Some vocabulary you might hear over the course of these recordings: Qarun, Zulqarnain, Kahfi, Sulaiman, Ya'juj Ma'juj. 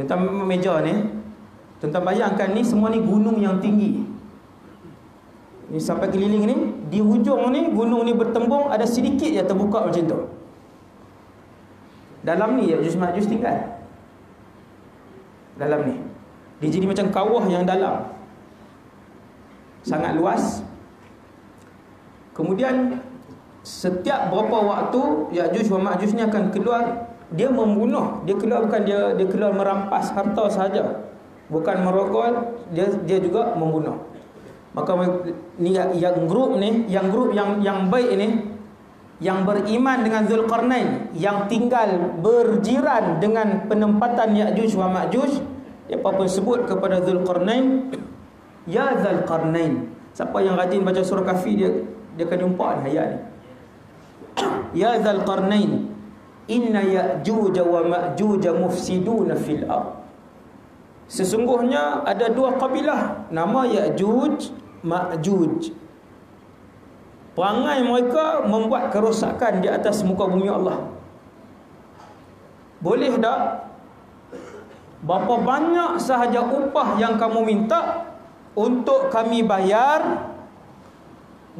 Tentang meja ni, tentang bayangkan ni semua ni gunung yang tinggi. Ni sampai keliling ni, di hujung ni gunung ni bertembung, ada sedikit yang terbuka macam tu. Dalam ni Ya'juj Ma'juj tinggal. Dalam ni dia jadi macam kawah yang dalam, sangat luas. Kemudian setiap berapa waktu Ya'juj wa Ma'juj ni akan keluar. Dia membunuh, dia keluar bukan dia keluar merampas harta sahaja, bukan merogol, dia juga membunuh. Maka ni yang baik ni, yang beriman dengan Zulqarnain, yang tinggal berjiran dengan penempatan Ya'juj wa Ma'juj, dia pun sebut kepada Zulqarnain, ya Zulqarnain. Siapa yang rajin baca surah Kahfi, dia akan jumpa ayat ni. Ya Zulqarnain, inna Ya'juj wa Ma'juj mufsiduna fil ardh. Sesungguhnya ada dua kabilah nama Ya'juj Ma'juj. Perangai mereka membuat kerosakan di atas muka bumi Allah. Boleh tak berapa banyak sahaja upah yang kamu minta untuk kami bayar,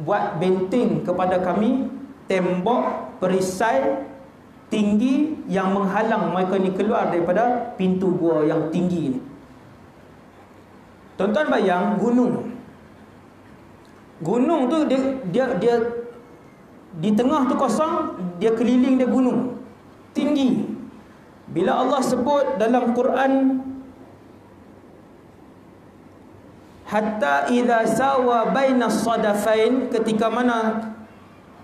buat benteng kepada kami, tembok perisai tinggi yang menghalang mereka ni keluar daripada pintu gua yang tinggi ni. Tuan-tuan bayang gunung. Gunung tu dia di tengah tu kosong, dia keliling dia gunung tinggi. Bila Allah sebut dalam Quran, hatta idza sawa bainas sadafain, ketika mana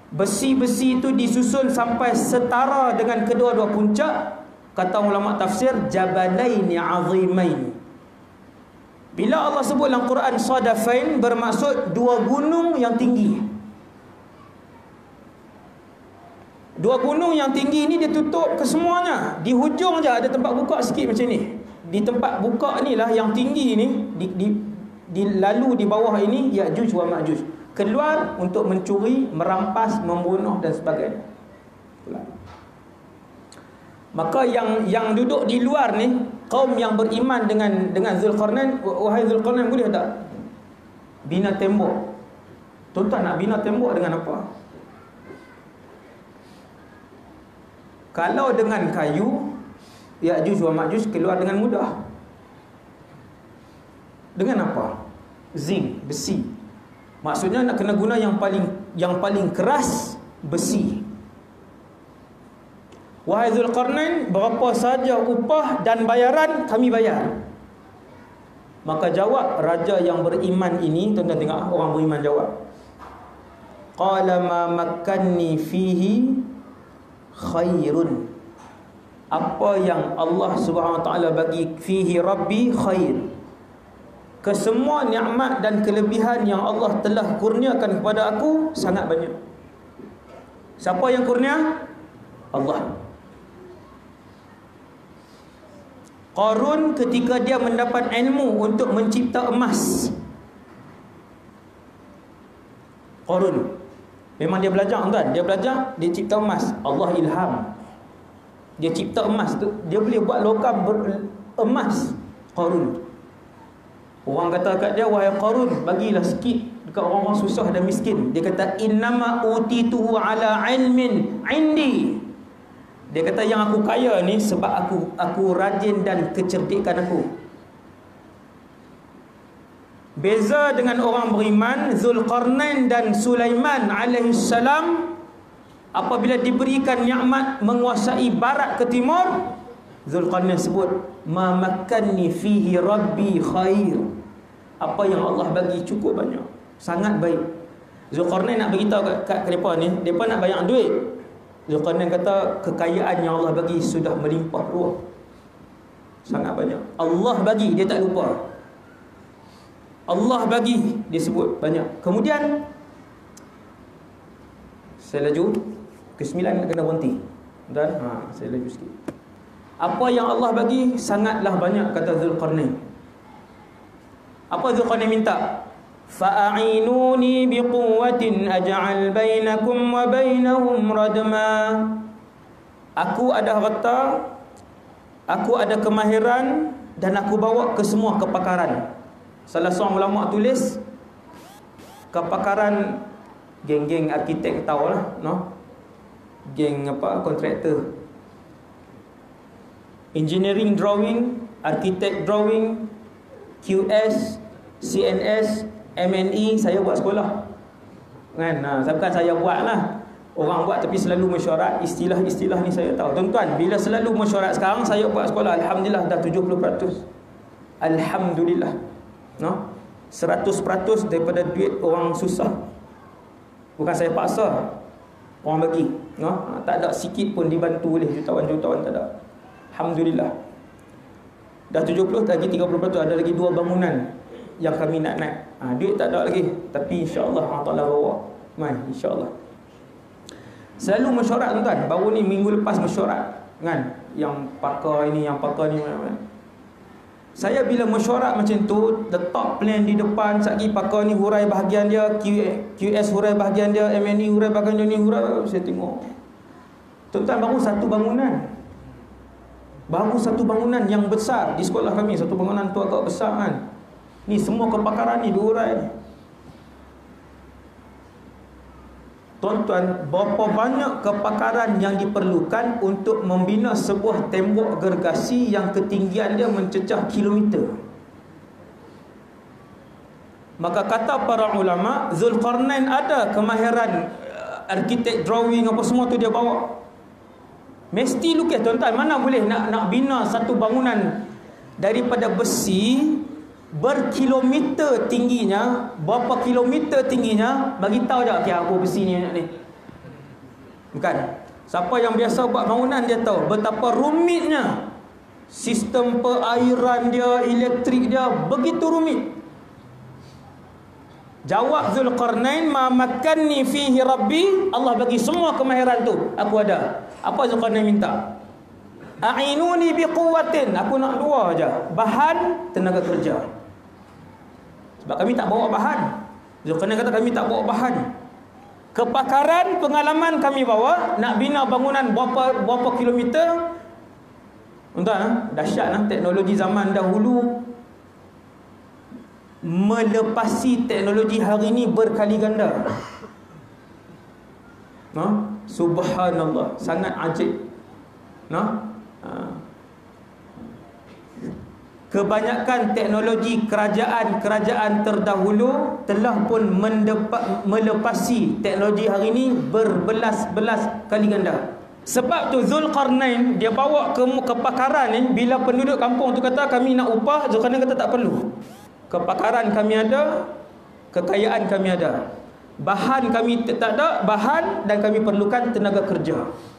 besi-besi itu disusun sampai setara dengan kedua-dua puncak, kata ulama tafsir, jabalain azimain. Bila Allah sebut dalam Quran sadafain, bermaksud dua gunung yang tinggi. Dua gunung yang tinggi ni dia tutup kesemuanya. Di hujung je ada tempat buka sikit macam ni. Di tempat buka ni lah yang tinggi ni, lalu di bawah ini Ya'juj wa Ma'juj keluar untuk mencuri, merampas, membunuh dan sebagainya. Maka yang duduk di luar ni, kaum yang beriman dengan Zulqarnain, wahai Zulqarnain, boleh tak bina tembok? Tuan-tuan nak bina tembok dengan apa? Kalau dengan kayu, Ya'juj wa Ma'juj keluar dengan mudah. Dengan apa? Zinc, besi. Maksudnya nak kena guna yang paling keras, besi. Wahai Zulqarnain, berapa sahaja upah dan bayaran kami bayar. Maka jawab raja yang beriman ini, tuan-tuan tengok orang beriman jawab. Qala ma makkanni fihi khairun. Apa yang Allah Subhanahu Wa Taala bagi, fihi rabbi khair, kesemua nikmat dan kelebihan yang Allah telah kurniakan kepada aku sangat banyak. Siapa yang kurnia? Allah. Qarun ketika dia mendapat ilmu untuk mencipta emas. Qarun memang dia belajar, kan? Dia belajar, dia cipta emas. Allah ilham. Dia cipta emas tu, dia boleh buat logam emas. Qarun. Orang kata kat dia, wahai Qarun, bagilah sikit dekat orang-orang susah dan miskin. Dia kata, innama utituhu ala ilmin indi. Dia kata, yang aku kaya ni sebab aku rajin dan kecerdikan aku. Beza dengan orang beriman, Zulqarnain dan Sulaiman alaihissalam, apabila diberikan nikmat menguasai barat ke timur, Zulqarnain sebut, ma makkanni fihi rabbi khair. Apa yang Allah bagi cukup banyak, sangat baik. Zulqarnain nak beritahu kat mereka ni, mereka nak banyak duit. Zulqarnain kata, kekayaan yang Allah bagi sudah melimpah ruah, sangat banyak. Allah bagi, dia tak lupa. Allah bagi, dia sebut banyak. Kemudian saya laju ke 9, nak kena berhenti. Dan saya laju sikit. Apa yang Allah bagi sangatlah banyak, kata Zulqarnain. Apa Zulqarnain minta? Fa'ainuni biquwwatin aj'al bainakum wa bainahum radma. Aku ada harta, Aku ada kemahiran dan aku bawa ke semua kepakaran. Salah seorang ulama tulis kepakaran, geng-geng arkitek tahulah, no? Geng apa, kontraktor. Engineering drawing, architect drawing, QS, CNS, MNE saya buat sekolah. Kan? Bukan saya buatlah. Orang buat tapi selalu mesyuarat. Istilah-istilah ni saya tahu. Tuan-tuan, bila selalu mesyuarat sekarang, saya buat sekolah. Alhamdulillah dah 70%. Alhamdulillah. No? 100% daripada duit orang susah. Bukan saya paksa. Orang bagi. No? Tak ada sikit pun dibantu oleh jutawan-jutawan. Tak ada. Alhamdulillah. Dah 70%, lagi 30%. Ada lagi 2 bangunan yang kami nak naik. Duit tak ada lagi. Tapi insya-Allah Allah Taala bawa. Mai, insya-Allah. Selalu mesyuarat tuan-tuan. Baru ni minggu lepas mesyuarat kan? Yang pakar ini, yang pakar ni mana-mana. Saya bila mesyuarat macam tu, letak plan di depan. Satgi pakar ni hurai bahagian dia, QS hurai bahagian dia, MNE hurai bahagian dia, ni hurai. Saya tengok tuan-tuan, baru satu bangunan. Baru satu bangunan yang besar di sekolah kami. Satu bangunan tu agak besar kan. Ni semua kepakaran ni dihurai ni. Tuan-tuan, berapa banyak kepakaran yang diperlukan untuk membina sebuah tembok gergasi yang ketinggian dia mencecah kilometer. Maka kata para ulama, Zulqarnain ada kemahiran arkitek drawing apa semua tu dia bawa. Mesti lukis tuan-tuan, mana boleh nak bina satu bangunan daripada besi berkilometer tingginya, berapa kilometer tingginya, bagi tahu je, okey aku besi ni nak ni. Bukan. Siapa yang biasa buat bangunan dia tahu betapa rumitnya sistem perairan dia, elektrik dia begitu rumit. Jawab Zulqarnain, ma makanni fihi rabbi, Allah bagi semua kemahiran tu, aku ada. Apa Zulqarnain minta? A'inuni biquwatin, aku nak dua aja, bahan, tenaga kerja. Sebab kami tak bawa bahan. Zulqarnain kata kami tak bawa bahan. Kepakaran, pengalaman kami bawa. Nak bina bangunan berapa kilometer. Tuan-tuan, dahsyatlah teknologi zaman dahulu. Melepasi teknologi hari ini berkali ganda. Subhanallah, sangat ajaib. Kebanyakan teknologi kerajaan-kerajaan terdahulu telah pun melepasi teknologi hari ini berbelas-belas kali ganda. Sebab tu Zulqarnain dia bawa kepakaran ni. Bila penduduk kampung tu kata kami nak upah, Zulqarnain kata tak perlu. Kepakaran kami ada, kekayaan kami ada, bahan kami tak ada, bahan, dan kami perlukan tenaga kerja.